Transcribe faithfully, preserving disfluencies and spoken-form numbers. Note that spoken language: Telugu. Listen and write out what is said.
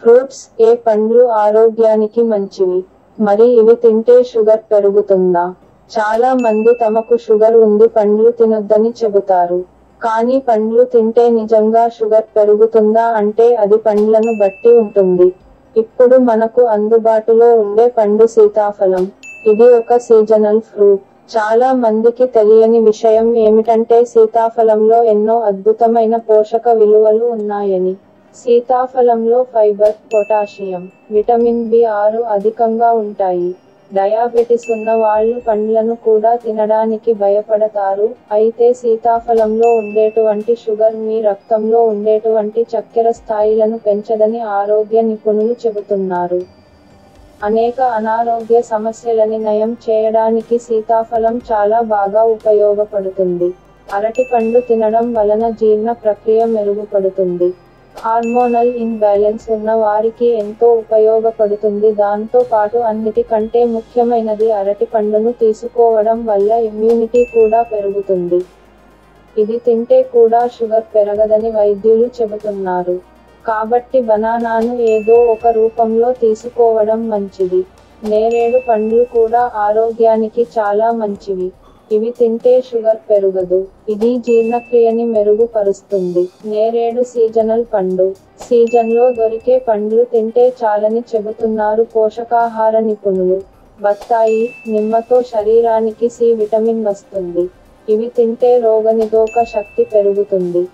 ఫ్రూట్స్ ఏ పండ్లు ఆరోగ్యానికి మంచివి? మరి ఇవి తింటే షుగర్ పెరుగుతుందా? చాలా మంది తమకు షుగర్ ఉంది పండ్లు తినొద్దని చెబుతారు. కానీ పండ్లు తింటే నిజంగా షుగర్ పెరుగుతుందా అంటే అది పండ్లను బట్టి ఉంటుంది. ఇప్పుడు మనకు అందుబాటులో ఉండే పండు సీతాఫలం. ఇది ఒక సీజనల్ ఫ్రూట్. చాలా మందికి తెలియని విషయం ఏమిటంటే సీతాఫలంలో ఎన్నో అద్భుతమైన పోషక విలువలు ఉన్నాయని. సీతాఫలంలో ఫైబర్, పొటాషియం, విటమిన్ బి ఆరు అధికంగా ఉంటాయి. డయాబెటిస్ ఉన్న వాళ్ళు పండ్లను కూడా తినడానికి భయపడతారు. అయితే సీతాఫలంలో ఉండేటువంటి షుగర్ మీ రక్తంలో ఉండేటువంటి చక్కెర స్థాయిలను పెంచదని ఆరోగ్య నిపుణులు చెబుతున్నారు. అనేక అనారోగ్య సమస్యలని నయం చేయడానికి సీతాఫలం చాలా బాగా ఉపయోగపడుతుంది. అరటిపండు తినడం వలన జీర్ణ ప్రక్రియ మెరుగుపడుతుంది. హార్మోనల్ ఇన్బ్యాలెన్స్ ఉన్న వారికి ఎంతో ఉపయోగపడుతుంది. దాంతో పాటు అన్నిటికంటే ముఖ్యమైనది అరటిపండును తీసుకోవడం వల్ల ఇమ్యూనిటీ కూడా పెరుగుతుంది. ఇది తింటే కూడా షుగర్ పెరగదని వైద్యులు చెబుతున్నారు. కాబట్టి బనానాను ఏదో ఒక రూపంలో తీసుకోవడం మంచిది. నేరేడు పండ్లు కూడా ఆరోగ్యానికి చాలా మంచివి. ఇవి తింటే షుగర్ పెరగదు. ఇది జీర్ణక్రియని మెరుగుపరుస్తుంది. నేరేడు సీజనల్ పండు. సీజన్లో దొరికే పండ్లు తింటే చాలని చెబుతున్నారు పోషకాహార నిపుణులు. బత్తాయి, నిమ్మతో శరీరానికి సి విటమిన్ వస్తుంది. ఇవి తింటే రోగనిరోధక శక్తి పెరుగుతుంది.